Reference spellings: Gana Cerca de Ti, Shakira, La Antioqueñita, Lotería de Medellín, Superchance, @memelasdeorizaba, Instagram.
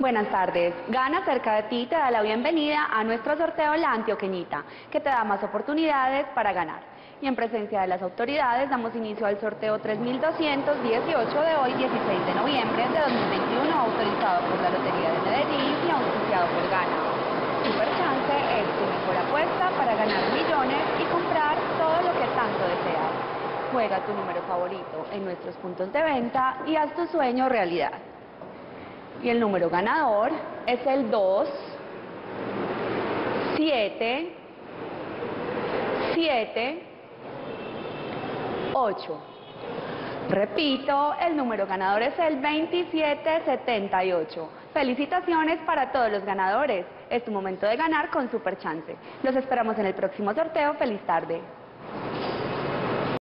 Buenas tardes. Gana Cerca de Ti te da la bienvenida a nuestro sorteo La Antioqueñita, que te da más oportunidades para ganar. Y en presencia de las autoridades damos inicio al sorteo 3218 de hoy, 16 de noviembre de 2021, autorizado por la Lotería de Medellín y auspiciado por Gana. Superchance es tu mejor apuesta para ganar millones y comprar todo lo que tanto deseas. Juega tu número favorito en nuestros puntos de venta y haz tu sueño realidad. Y el número ganador es el 2, 7, 7, 8. Repito, el número ganador es el 2778. Felicitaciones para todos los ganadores. Es tu momento de ganar con Superchance. Los esperamos en el próximo sorteo. Feliz tarde.